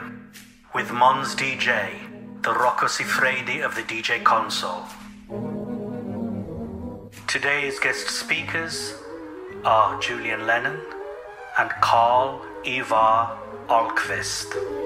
Delirium with Mons DJ, the Rocco Sifredi of the DJ console. Today's guest speakers are Julian Lennon and Carl Ivar Ahlqvist.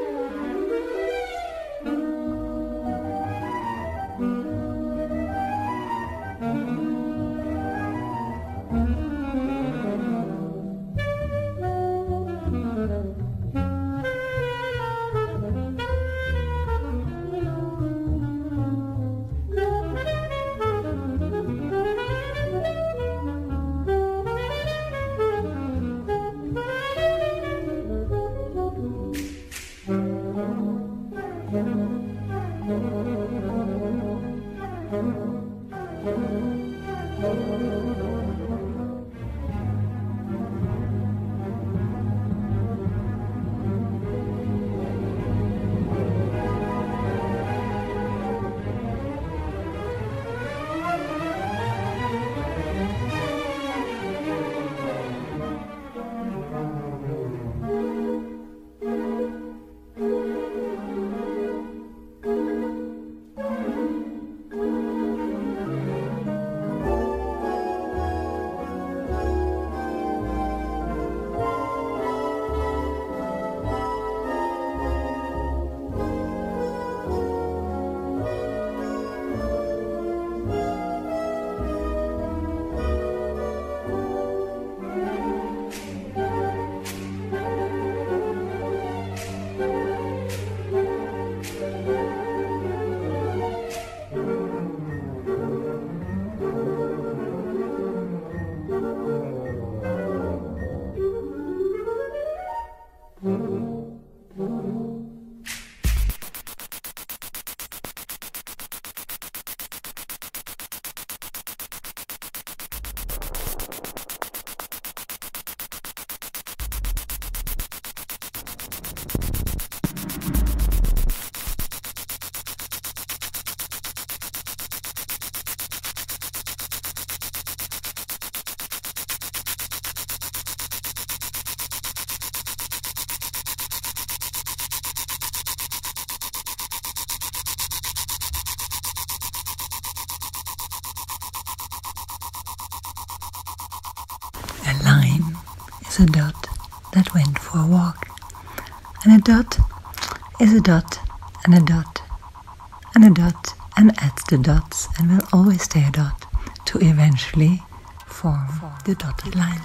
A dot that went for a walk, and a dot is a dot and a dot and a dot and adds the dots and will always stay a dot to eventually form the dotted line.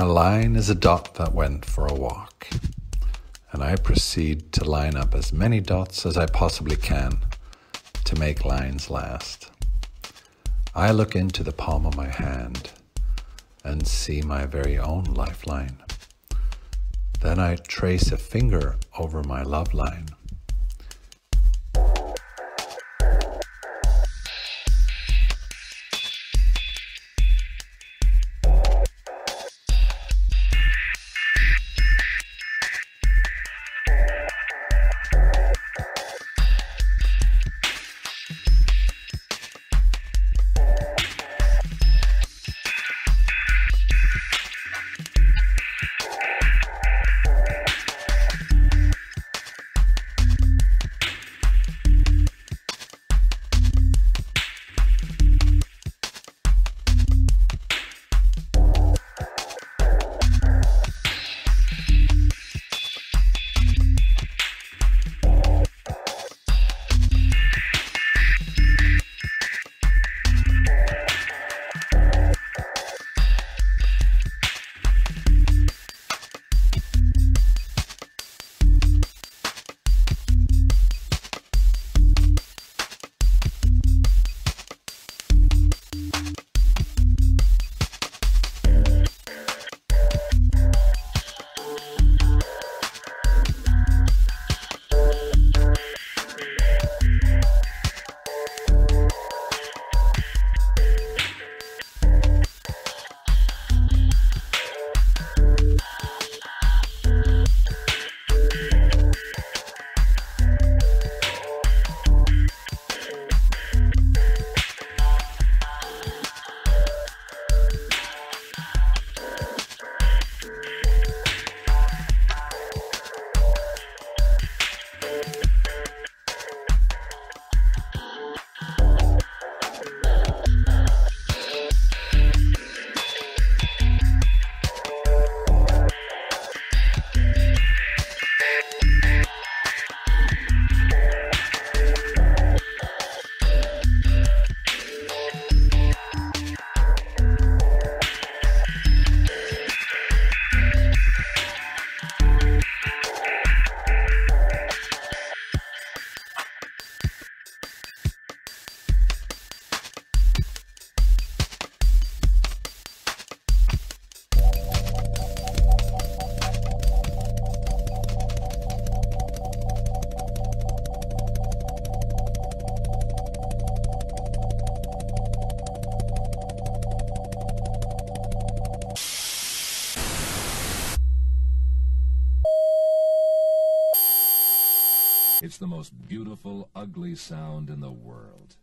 A line is a dot that went for a walk, and I proceed to line up as many dots as I possibly can to make lines last. I look into the palm of my hand and see my very own lifeline. Then I trace a finger over my love line. It's the most beautiful, ugly sound in the world.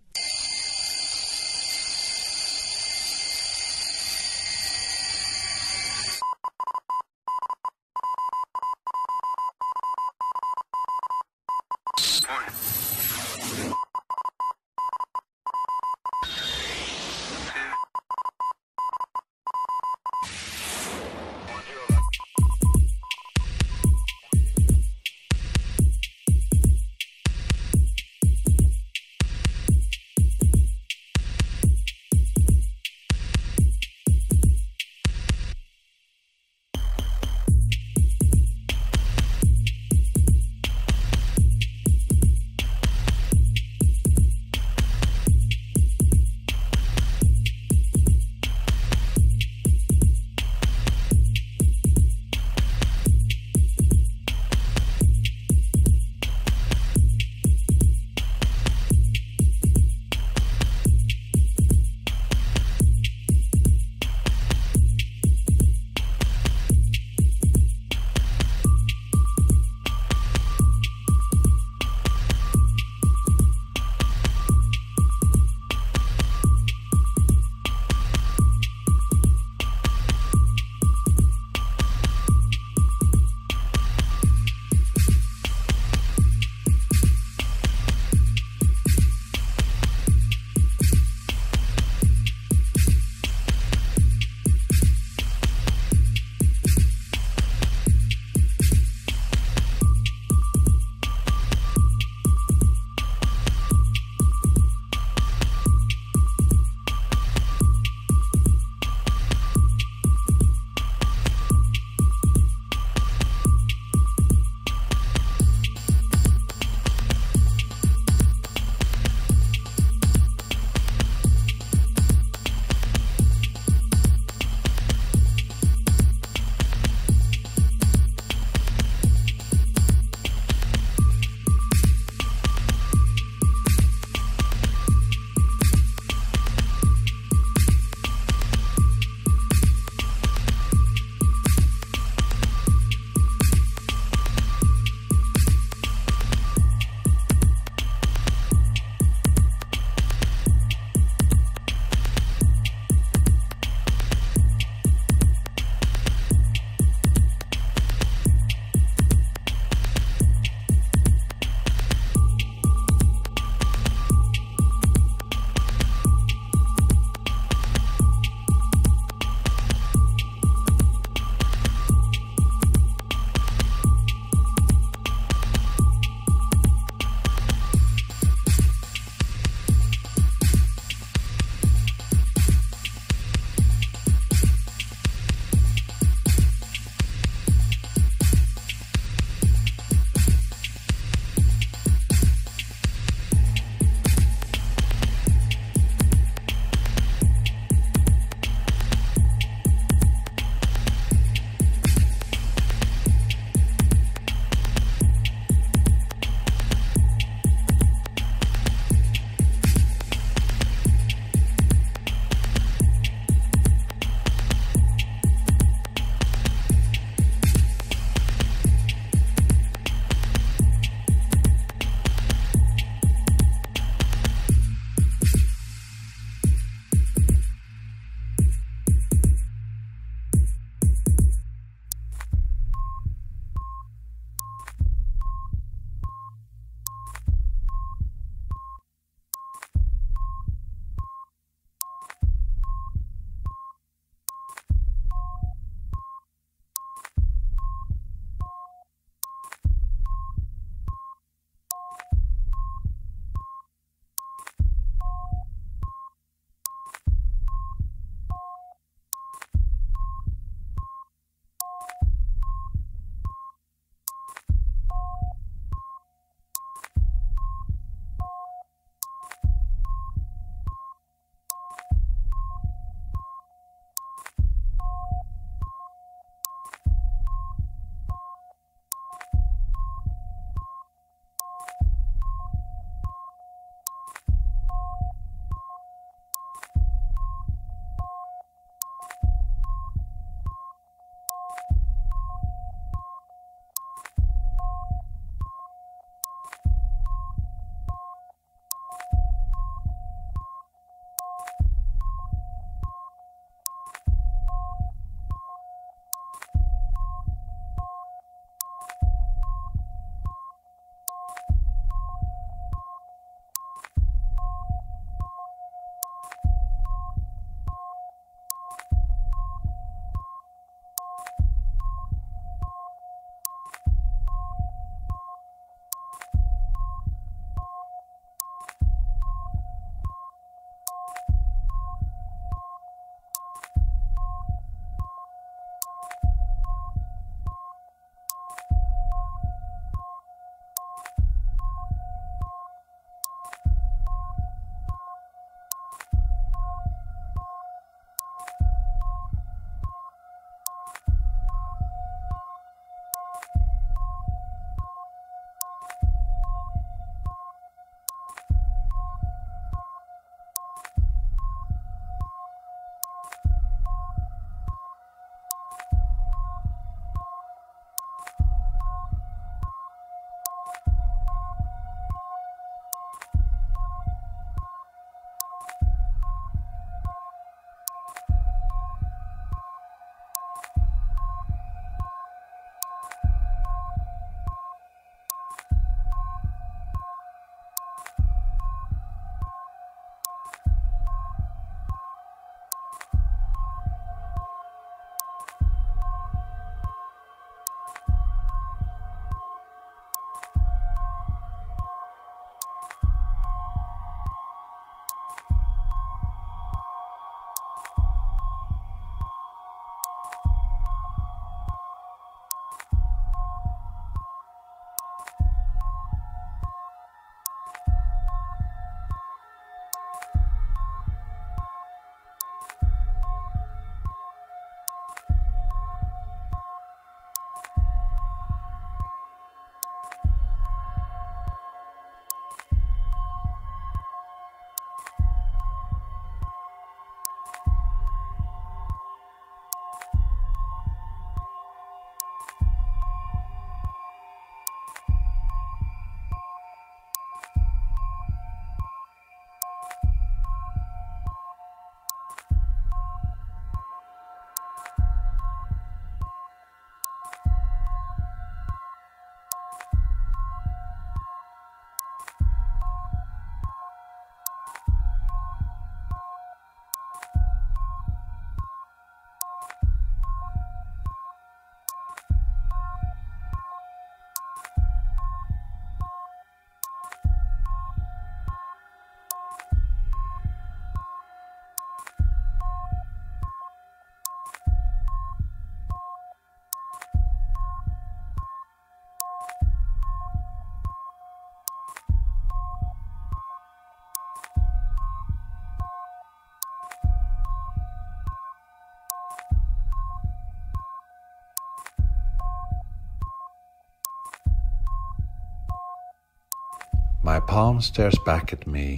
My palm stares back at me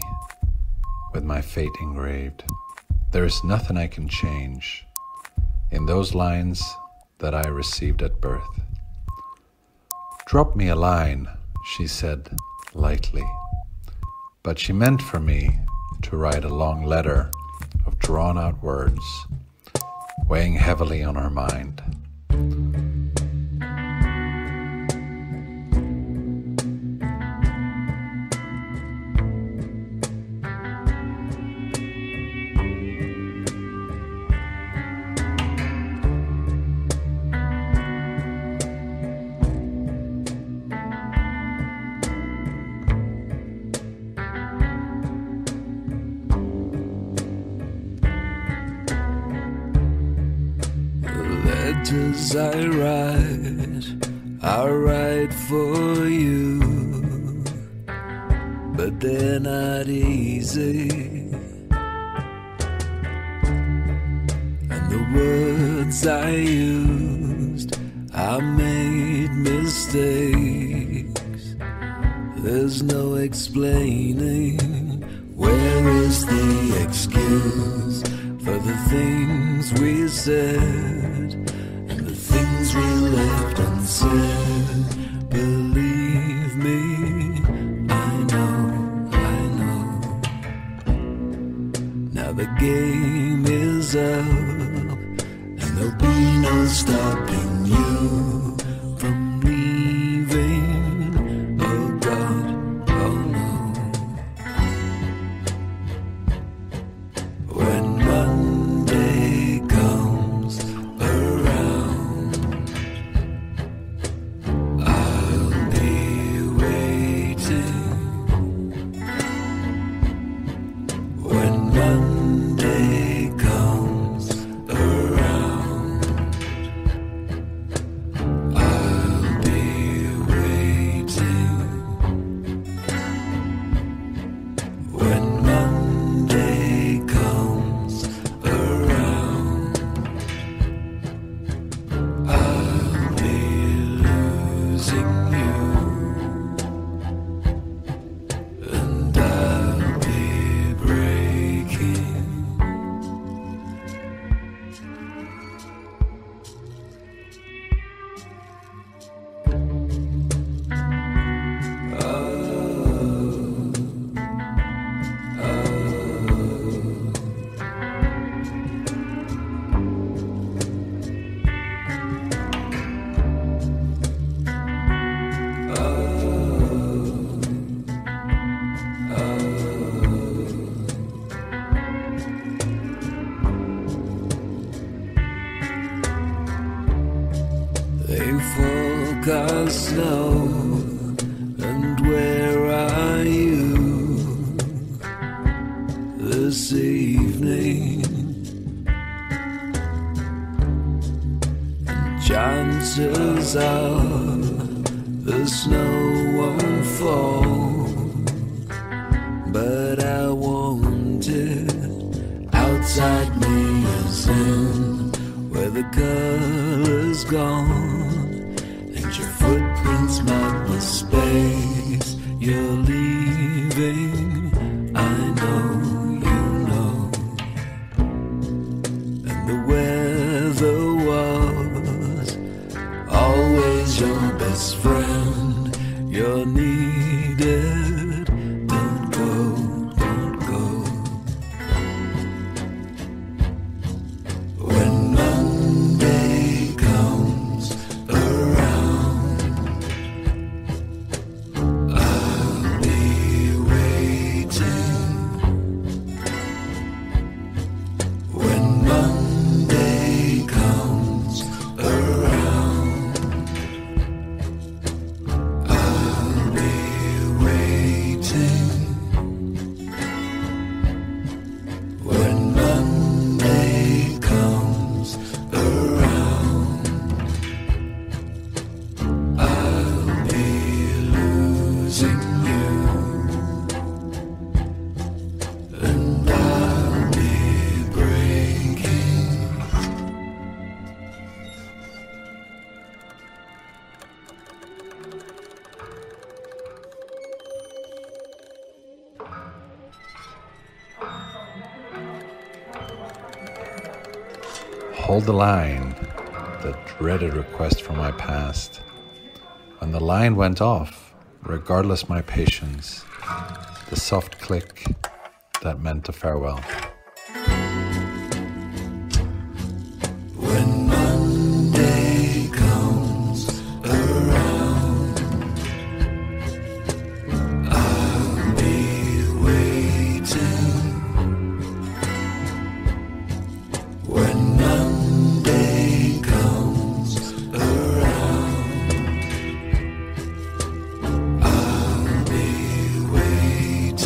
with my fate engraved. There is nothing I can change in those lines that I received at birth. Drop me a line, she said lightly, but she meant for me to write a long letter of drawn-out words, weighing heavily on her mind. I write for you, but they're not easy, and the words I used, I made mistakes. There's no explaining. Where is the excuse for the things we said? We left unsaid. Believe me, I know. Now the game is up, and there'll be no stopping you from leaving. Oh God, oh no. When Monday comes around, snow, and where are you this evening? And chances are the snow won't fall, but I want it. Outside me is in, where the color's gone. Your footprints map the space you're leaving. I know you know. And the weather was always your best friend. You're needed. Don't go, don't go. When Monday comes around, I'll be waiting. Hold the Line, the dreaded request from my past. When the line went off, regardless my patience, the soft click that meant a farewell. When Monday comes around, I'll be waiting. When Monday comes around, I'll be waiting.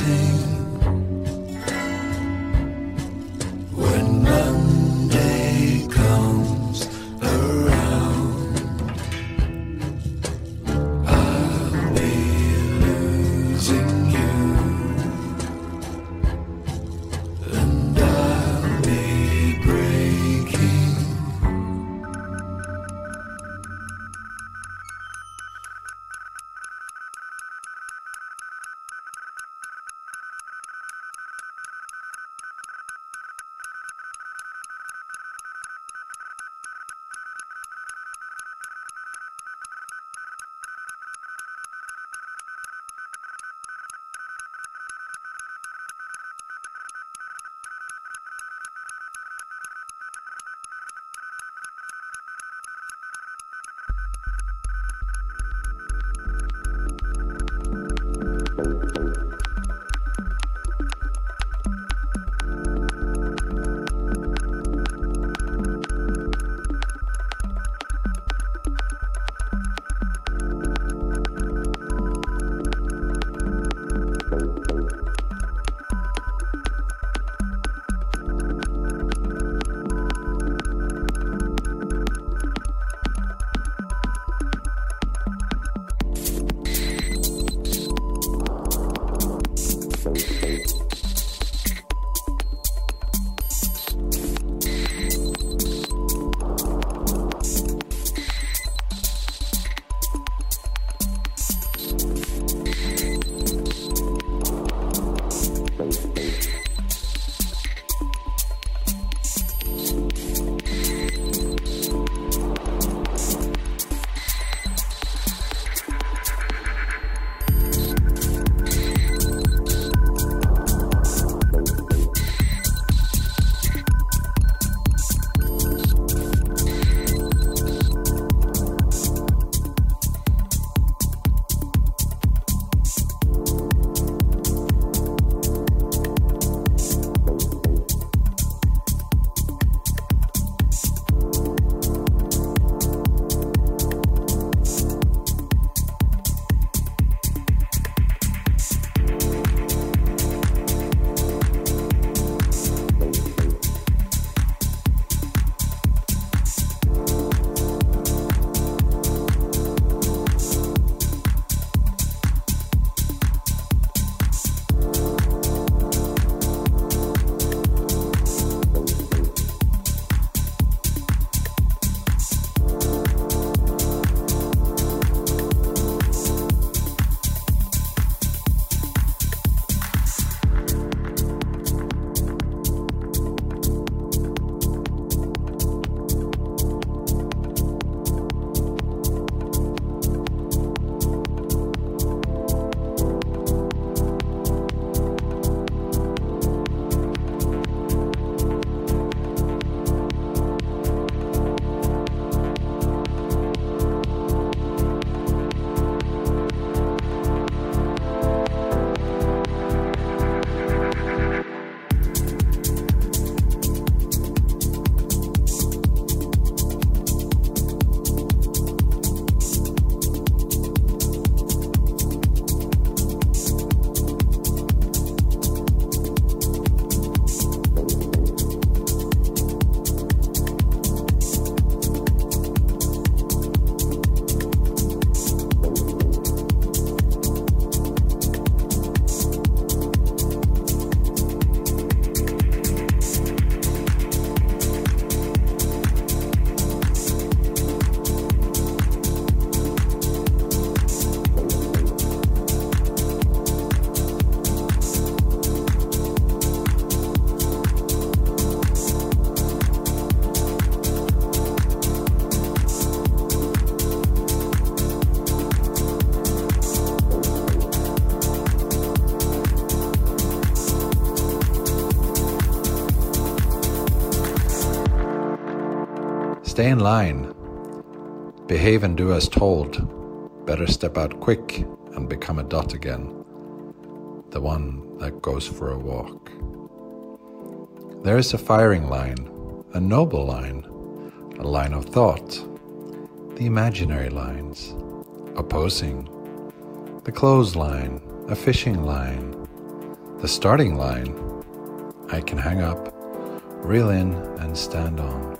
Stay in line. Behave and do as told. Better step out quick and become a dot again. The one that goes for a walk. There is a firing line, a noble line, a line of thought, the imaginary lines, opposing, the clothesline, a fishing line, the starting line. I can hang up, reel in, and stand on.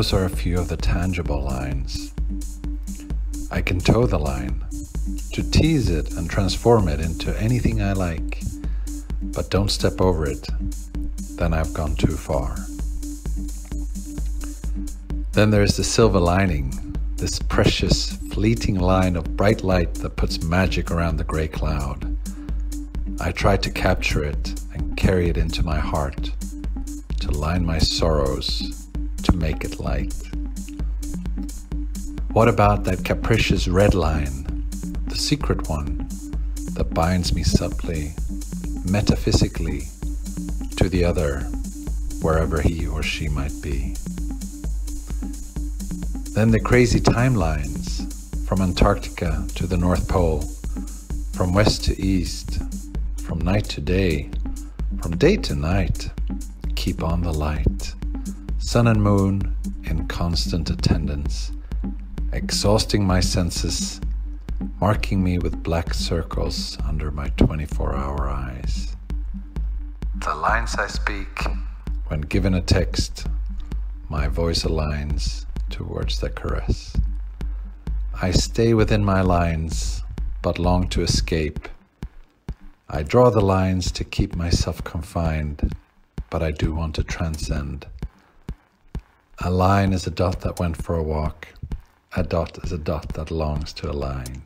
Those are a few of the tangible lines. I can toe the line, to tease it and transform it into anything I like, but don't step over it, then I've gone too far. Then there is the silver lining, this precious, fleeting line of bright light that puts magic around the gray cloud. I try to capture it and carry it into my heart, to line my sorrows, to make it light. What about that capricious red line, the secret one, that binds me subtly, metaphysically, to the other, wherever he or she might be? Then the crazy timelines, from Antarctica to the North Pole, from west to east, from night to day, from day to night, keep on the light. Sun and moon in constant attendance, exhausting my senses, marking me with black circles under my 24-hour eyes. The lines I speak, when given a text, my voice aligns towards the caress. I stay within my lines, but long to escape. I draw the lines to keep myself confined, but I do want to transcend. A line is a dot that went for a walk. A dot is a dot that longs to a line.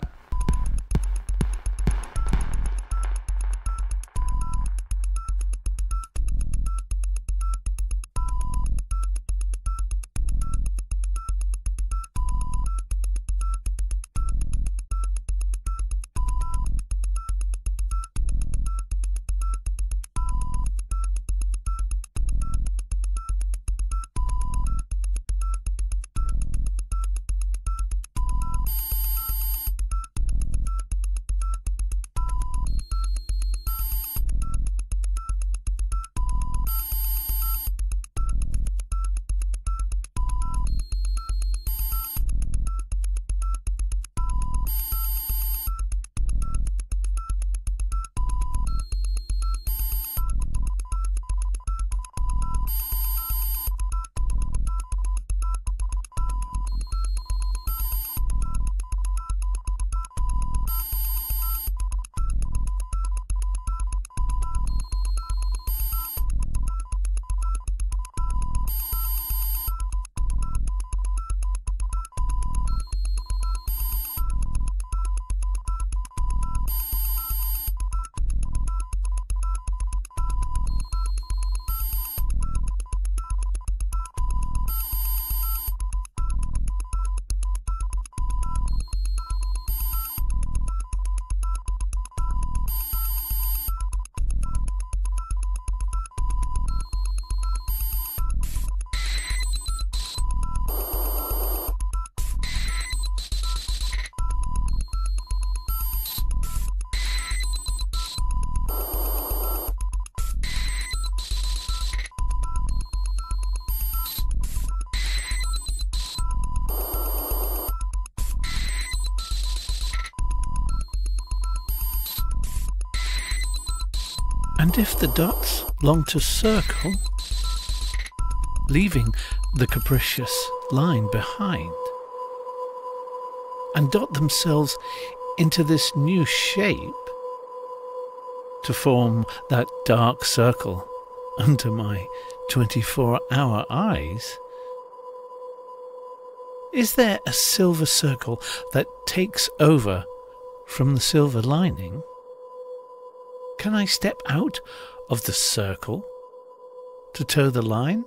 And if the dots long to circle, leaving the capricious line behind, and dot themselves into this new shape to form that dark circle under my 24-hour eyes, is there a silver circle that takes over from the silver lining? Can I step out of the circle to toe the line?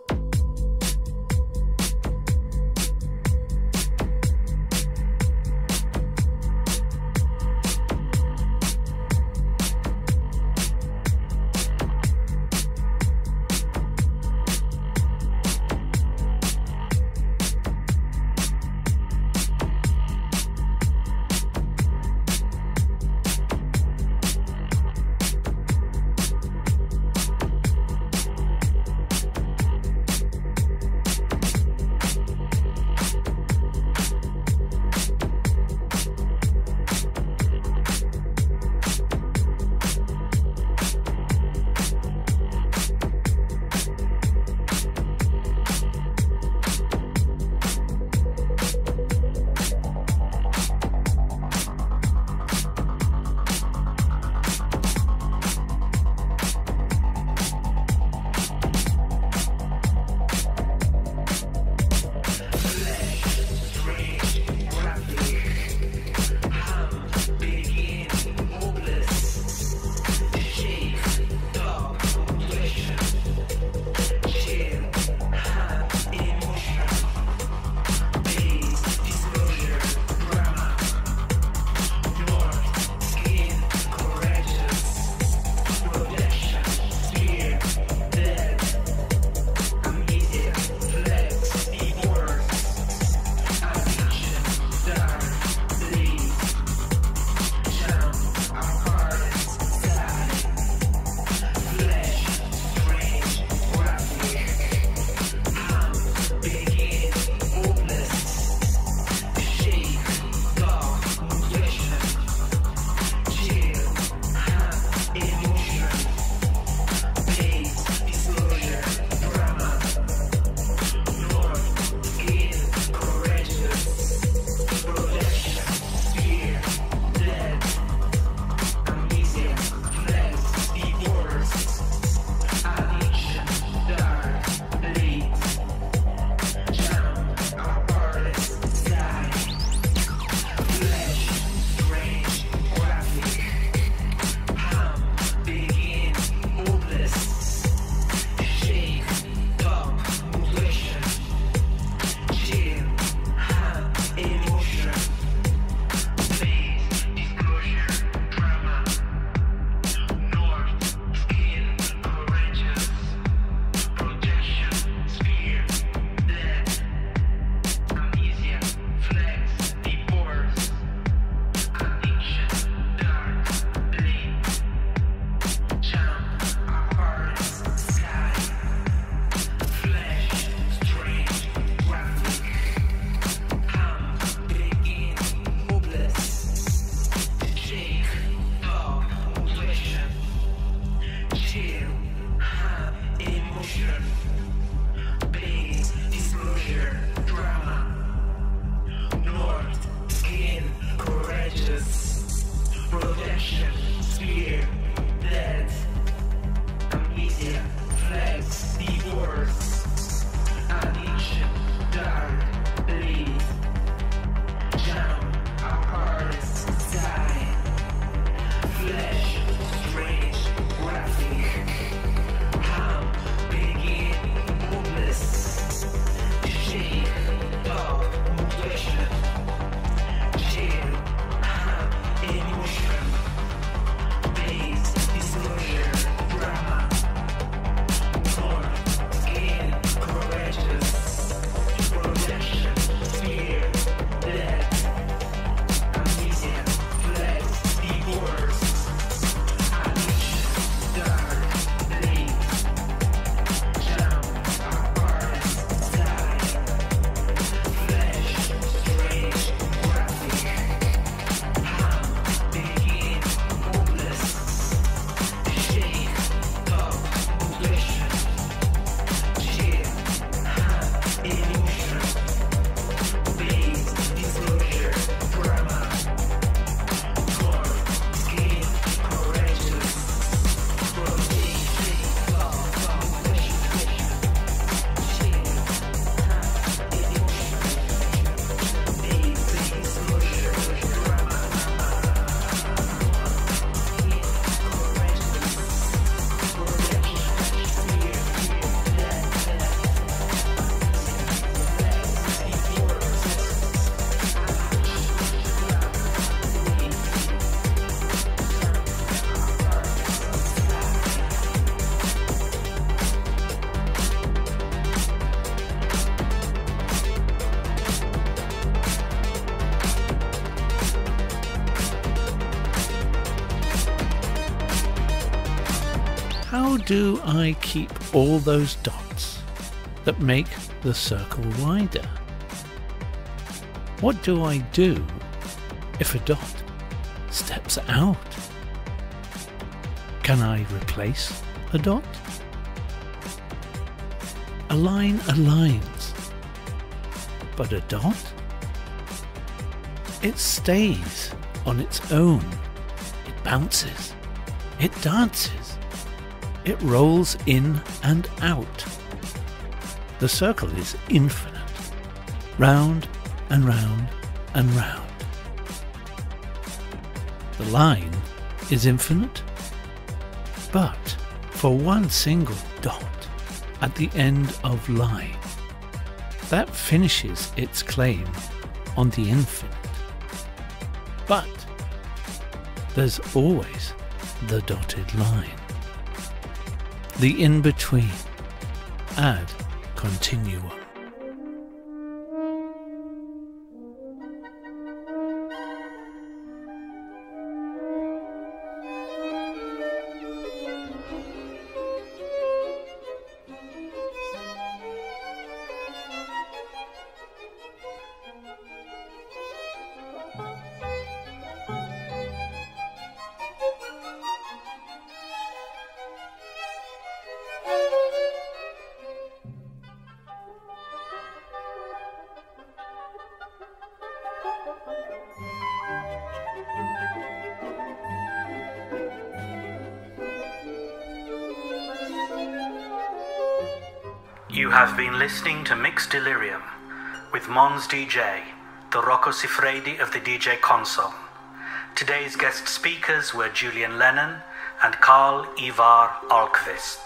How do I keep all those dots that make the circle wider? What do I do if a dot steps out? Can I replace a dot? A line aligns, but a dot? It stays on its own. It bounces. It dances. It rolls in and out. The circle is infinite, round and round and round. The line is infinite, but for one single dot at the end of line, that finishes its claim on the infinite. But there's always the dotted line, the in-between, ad continuum. You have been listening to Mixed Delirium with Mons DJ, the Rocco Sifredi of the DJ console. Today's guest speakers were Julian Lennon and Carl Ivar Ahlqvist.